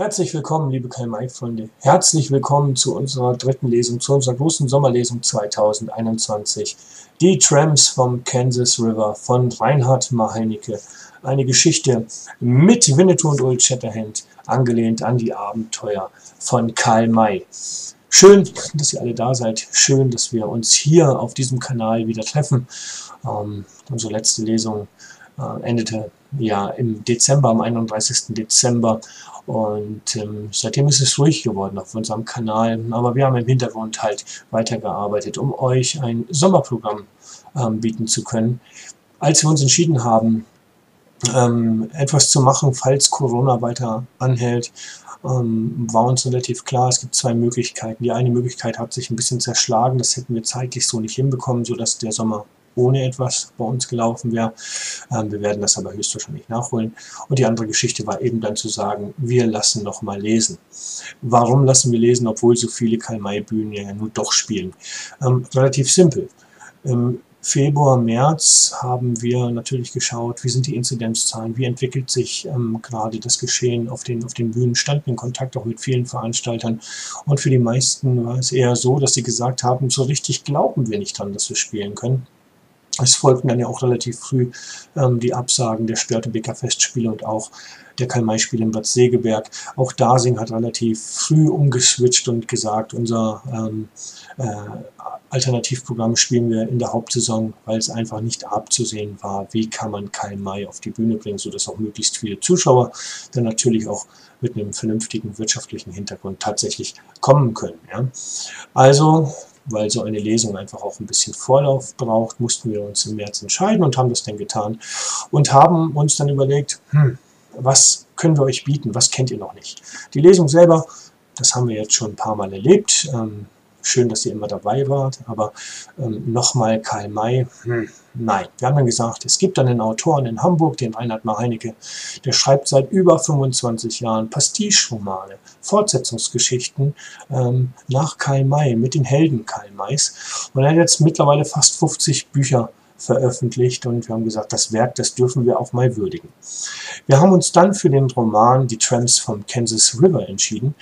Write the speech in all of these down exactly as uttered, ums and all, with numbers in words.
Herzlich willkommen, liebe Karl May-Freunde. Herzlich willkommen zu unserer dritten Lesung, zu unserer großen Sommerlesung zweitausendeinundzwanzig. Die Tramps vom Kansas River von Reinhard Marheinecke. Eine Geschichte mit Winnetou und Old Shatterhand, angelehnt an die Abenteuer von Karl May. Schön, dass ihr alle da seid. Schön, dass wir uns hier auf diesem Kanal wieder treffen. Ähm, unsere letzte Lesung äh, endete ja im Dezember, am einunddreißigsten Dezember. Und ähm, seitdem ist es ruhig geworden auf unserem Kanal, aber wir haben im Hintergrund halt weitergearbeitet, um euch ein Sommerprogramm ähm, bieten zu können. Als wir uns entschieden haben, ähm, etwas zu machen, falls Corona weiter anhält, ähm, war uns relativ klar, es gibt zwei Möglichkeiten. Die eine Möglichkeit hat sich ein bisschen zerschlagen, das hätten wir zeitlich so nicht hinbekommen, sodass der Sommer ohne etwas bei uns gelaufen wäre. Ähm, wir werden das aber höchstwahrscheinlich nachholen. Und die andere Geschichte war eben dann zu sagen, wir lassen noch mal lesen. Warum lassen wir lesen, obwohl so viele Karl-May-Bühnen ja nun doch spielen? Ähm, relativ simpel. Ähm, Februar, März haben wir natürlich geschaut, wie sind die Inzidenzzahlen, wie entwickelt sich ähm, gerade das Geschehen auf den, auf den Bühnen, standen in Kontakt auch mit vielen Veranstaltern und für die meisten war es eher so, dass sie gesagt haben, so richtig glauben wir nicht dran, dass wir spielen können. Es folgten dann ja auch relativ früh ähm, die Absagen der Störtebeker Festspiele und auch der Karl-May-Spiele in Bad Segeberg. Auch Dasing hat relativ früh umgeswitcht und gesagt, unser ähm, äh, Alternativprogramm spielen wir in der Hauptsaison, weil es einfach nicht abzusehen war, wie kann man Karl-May auf die Bühne bringen, sodass auch möglichst viele Zuschauer dann natürlich auch mit einem vernünftigen wirtschaftlichen Hintergrund tatsächlich kommen können. Ja? Also, weil so eine Lesung einfach auch ein bisschen Vorlauf braucht, mussten wir uns im März entscheiden und haben das dann getan und haben uns dann überlegt, hm, was können wir euch bieten, was kennt ihr noch nicht. Die Lesung selber, das haben wir jetzt schon ein paar Mal erlebt, ähm, schön, dass ihr immer dabei wart, aber ähm, nochmal Karl May, hm, nein. Wir haben dann gesagt, es gibt einen Autoren in Hamburg, den Reinhard Marheinecke, der schreibt seit über fünfundzwanzig Jahren Pastiche-Romane, Fortsetzungsgeschichten ähm, nach Karl May, mit den Helden Karl Mays. Und er hat jetzt mittlerweile fast fünfzig Bücher veröffentlicht und wir haben gesagt, das Werk, das dürfen wir auch mal würdigen. Wir haben uns dann für den Roman Die Tramps vom Kansas River entschieden,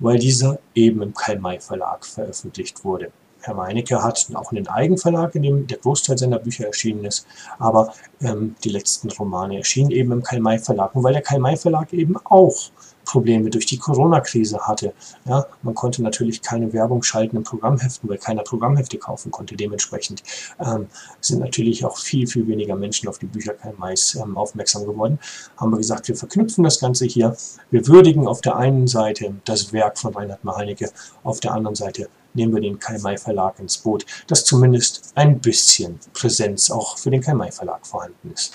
weil dieser eben im Karl May Verlag veröffentlicht wurde. Herr Marheinecke hat auch einen Eigenverlag, in dem der Großteil seiner Bücher erschienen ist, aber ähm, die letzten Romane erschienen eben im Karl May Verlag. Und weil der Karl May Verlag eben auch Probleme durch die Corona-Krise hatte. Ja, man konnte natürlich keine Werbung schalten in Programmheften, weil keiner Programmhefte kaufen konnte. Dementsprechend ähm, sind natürlich auch viel, viel weniger Menschen auf die Bücher Karl Mays ähm, aufmerksam geworden. Haben wir gesagt, wir verknüpfen das Ganze hier. Wir würdigen auf der einen Seite das Werk von Reinhard Marheinecke, auf der anderen Seite nehmen wir den Karl May Verlag ins Boot, dass zumindest ein bisschen Präsenz auch für den Karl May Verlag vorhanden ist.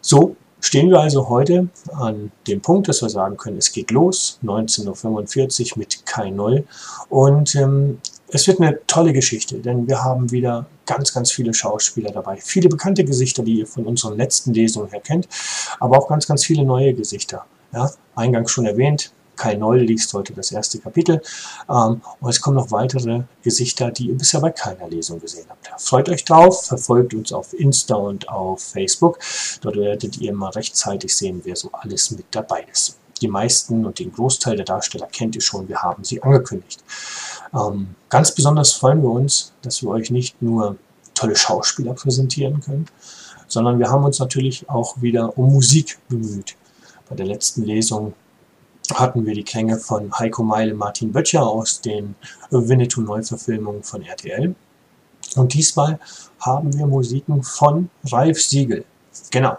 So stehen wir also heute an dem Punkt, dass wir sagen können, es geht los, neunzehn Uhr fünfundvierzig mit Kai Noll. Und ähm, es wird eine tolle Geschichte, denn wir haben wieder ganz, ganz viele Schauspieler dabei. Viele bekannte Gesichter, die ihr von unseren letzten Lesungen her kennt, aber auch ganz, ganz viele neue Gesichter. Ja, eingangs schon erwähnt, Kai Noll liest heute das erste Kapitel. Ähm, und es kommen noch weitere Gesichter, die ihr bisher bei keiner Lesung gesehen habt. Freut euch drauf, verfolgt uns auf Insta und auf Facebook. Dort werdet ihr mal rechtzeitig sehen, wer so alles mit dabei ist. Die meisten und den Großteil der Darsteller kennt ihr schon, wir haben sie angekündigt. Ähm, ganz besonders freuen wir uns, dass wir euch nicht nur tolle Schauspieler präsentieren können, sondern wir haben uns natürlich auch wieder um Musik bemüht. Bei der letzten Lesung hatten wir die Klänge von Heiko Meile, Martin Böttcher aus den Winnetou-Neuverfilmungen von R T L. Und diesmal haben wir Musiken von Ralph Siegel. Genau,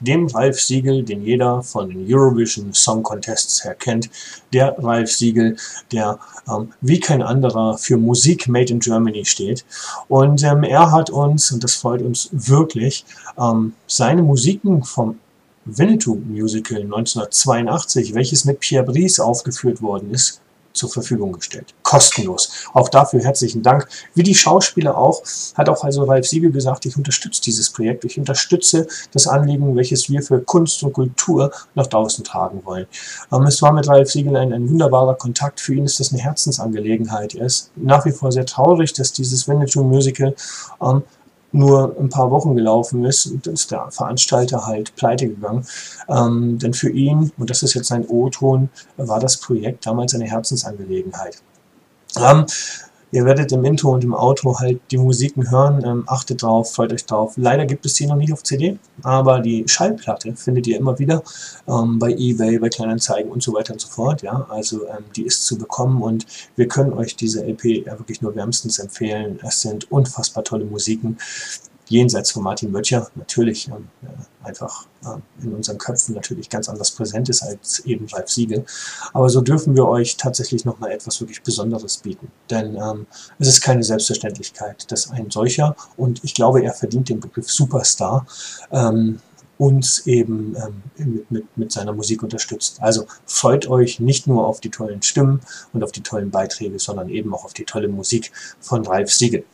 dem Ralph Siegel, den jeder von den Eurovision Song Contests her kennt. Der Ralph Siegel, der ähm, wie kein anderer für Musik Made in Germany steht. Und ähm, er hat uns, und das freut uns wirklich, ähm, seine Musiken vom Winnetou-Musical neunzehnhundertzweiundachtzig, welches mit Pierre Brice aufgeführt worden ist, zur Verfügung gestellt. Kostenlos. Auch dafür herzlichen Dank. Wie die Schauspieler auch, hat auch also Ralph Siegel gesagt, ich unterstütze dieses Projekt, ich unterstütze das Anliegen, welches wir für Kunst und Kultur nach draußen tragen wollen. Ähm, es war mit Ralph Siegel ein, ein wunderbarer Kontakt. Für ihn ist das eine Herzensangelegenheit. Er ist nach wie vor sehr traurig, dass dieses Winnetou-Musical ähm, nur ein paar Wochen gelaufen ist, ist der Veranstalter halt pleite gegangen. Ähm, denn für ihn, und das ist jetzt sein O-Ton, war das Projekt damals eine Herzensangelegenheit. Ähm, ihr werdet im Intro und im Outro halt die Musiken hören, ähm, achtet drauf, freut euch drauf. Leider gibt es die noch nicht auf C D, aber die Schallplatte findet ihr immer wieder ähm, bei eBay, bei Kleinanzeigen und so weiter und so fort. Ja, also ähm, die ist zu bekommen und wir können euch diese L P ja wirklich nur wärmstens empfehlen. Es sind unfassbar tolle Musiken, jenseits von Martin Böttcher natürlich, ähm, äh, einfach äh, in unseren Köpfen natürlich ganz anders präsent ist als eben Ralph Siegel. Aber so dürfen wir euch tatsächlich nochmal etwas wirklich Besonderes bieten. Denn ähm, es ist keine Selbstverständlichkeit, dass ein solcher, und ich glaube, er verdient den Begriff Superstar, ähm, uns eben ähm, mit, mit, mit seiner Musik unterstützt. Also freut euch nicht nur auf die tollen Stimmen und auf die tollen Beiträge, sondern eben auch auf die tolle Musik von Ralph Siegel.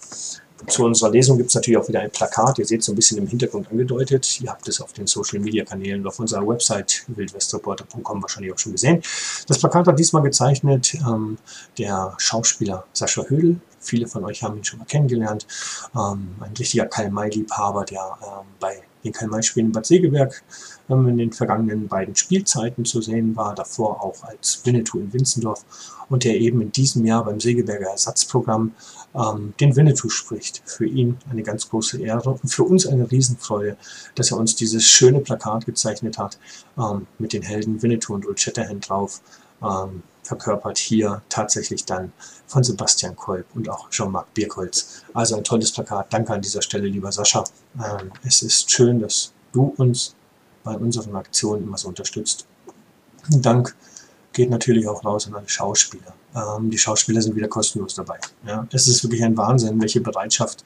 Zu unserer Lesung gibt es natürlich auch wieder ein Plakat, ihr seht es so ein bisschen im Hintergrund angedeutet, ihr habt es auf den Social Media Kanälen und auf unserer Website wildwestreporter punkt com wahrscheinlich auch schon gesehen. Das Plakat hat diesmal gezeichnet ähm, der Schauspieler Sascha Hödl. Viele von euch haben ihn schon mal kennengelernt, ähm, ein richtiger Karl May-Liebhaber, der ähm, bei den Karl May-Spielen in Bad Segeberg ähm, in den vergangenen beiden Spielzeiten zu sehen war, davor auch als Winnetou in Winzendorf, und der eben in diesem Jahr beim Segeberger Ersatzprogramm ähm, den Winnetou spricht. Für ihn eine ganz große Ehre und für uns eine Riesenfreude, dass er uns dieses schöne Plakat gezeichnet hat, ähm, mit den Helden Winnetou und Old Shatterhand drauf, ähm, verkörpert hier tatsächlich dann von Sebastian Kolb und auch Jean-Marc Birkholz. Also ein tolles Plakat. Danke an dieser Stelle, lieber Sascha. Ähm, es ist schön, dass du uns bei unseren Aktionen immer so unterstützt. Dank geht natürlich auch raus an alle Schauspieler. Ähm, die Schauspieler sind wieder kostenlos dabei. Ja, es ist wirklich ein Wahnsinn, welche Bereitschaft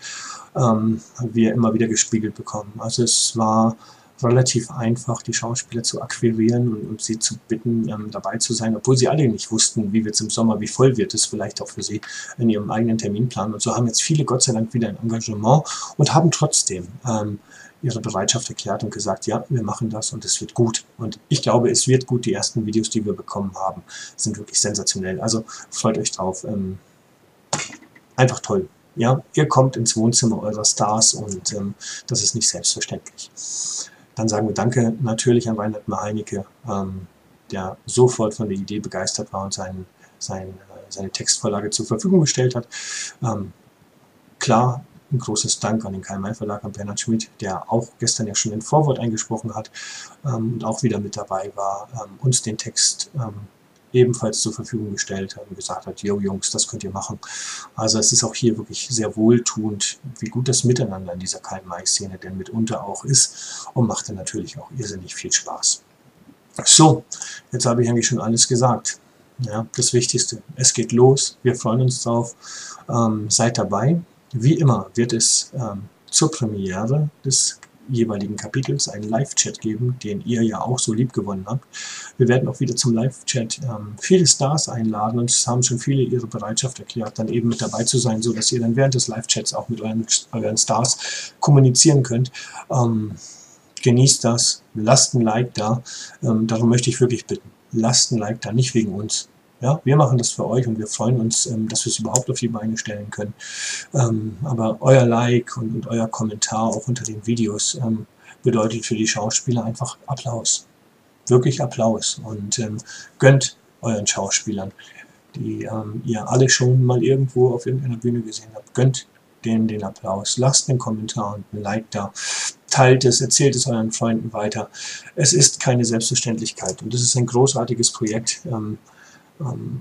ähm, wir immer wieder gespiegelt bekommen. Also es war relativ einfach, die Schauspieler zu akquirieren und, und sie zu bitten, ähm, dabei zu sein, obwohl sie alle nicht wussten, wie wird es im Sommer, wie voll wird es vielleicht auch für sie in ihrem eigenen Terminplan. Und so haben jetzt viele Gott sei Dank wieder ein Engagement und haben trotzdem ähm, ihre Bereitschaft erklärt und gesagt, ja, wir machen das und es wird gut. Und ich glaube, es wird gut. Die ersten Videos, die wir bekommen haben, sind wirklich sensationell. Also freut euch drauf. Ähm, einfach toll. Ja, ihr kommt ins Wohnzimmer eurer Stars und ähm, das ist nicht selbstverständlich. Dann sagen wir Danke natürlich an Reinhard Marheinecke, ähm, der sofort von der Idee begeistert war und seinen, seinen, seine Textvorlage zur Verfügung gestellt hat. Ähm, klar, ein großes Dank an den Kai Noll Verlag, an Bernhard Schmidt, der auch gestern ja schon ein Vorwort eingesprochen hat ähm, und auch wieder mit dabei war, ähm, uns den Text ähm, ebenfalls zur Verfügung gestellt hat und gesagt hat, yo Jungs, das könnt ihr machen. Also es ist auch hier wirklich sehr wohltuend, wie gut das Miteinander in dieser Karl May-Szene denn mitunter auch ist, und macht dann natürlich auch irrsinnig viel Spaß. So, jetzt habe ich eigentlich schon alles gesagt. Ja, das Wichtigste, es geht los, wir freuen uns drauf, ähm, seid dabei. Wie immer wird es ähm, zur Premiere des jeweiligen Kapitels einen Live-Chat geben, den ihr ja auch so lieb gewonnen habt. Wir werden auch wieder zum Live-Chat ähm, viele Stars einladen, und es haben schon viele ihre Bereitschaft erklärt, dann eben mit dabei zu sein, so dass ihr dann während des Live-Chats auch mit euren, euren Stars kommunizieren könnt. Ähm, genießt das, lasst ein Like da, ähm, darum möchte ich wirklich bitten. Lasst ein Like da, nicht wegen uns. Ja, wir machen das für euch und wir freuen uns, ähm, dass wir es überhaupt auf die Beine stellen können. Ähm, aber euer Like und, und euer Kommentar auch unter den Videos ähm, bedeutet für die Schauspieler einfach Applaus. Wirklich Applaus. Und ähm, gönnt euren Schauspielern, die ähm, ihr alle schon mal irgendwo auf irgendeiner Bühne gesehen habt, gönnt denen den Applaus. Lasst einen Kommentar und ein Like da. Teilt es, erzählt es euren Freunden weiter. Es ist keine Selbstverständlichkeit und es ist ein großartiges Projekt, ähm,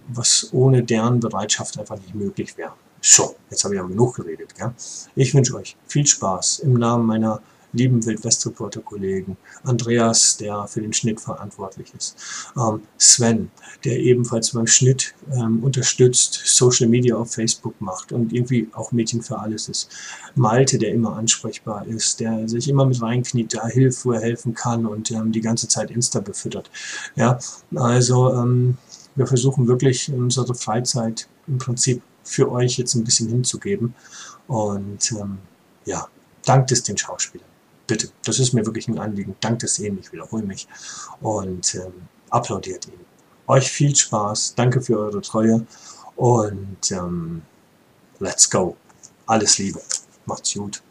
was ohne deren Bereitschaft einfach nicht möglich wäre. So, jetzt habe ich aber genug geredet. Gell? Ich wünsche euch viel Spaß im Namen meiner lieben Wildwestreporter-Kollegen. Andreas, der für den Schnitt verantwortlich ist. Ähm, Sven, der ebenfalls beim Schnitt ähm, unterstützt, Social Media auf Facebook macht und irgendwie auch Mädchen für alles ist. Malte, der immer ansprechbar ist, der sich immer mit reinkniet, da hilft, wo er helfen kann und ähm, die ganze Zeit Insta befüttert. Ja, also, ähm, wir versuchen wirklich unsere Freizeit im Prinzip für euch jetzt ein bisschen hinzugeben. Und ähm, ja, dankt es den Schauspielern. Bitte, das ist mir wirklich ein Anliegen. Dankt es ihnen, ich wiederhole mich. Und ähm, applaudiert ihnen. Euch viel Spaß, danke für eure Treue und ähm, let's go. Alles Liebe, macht's gut.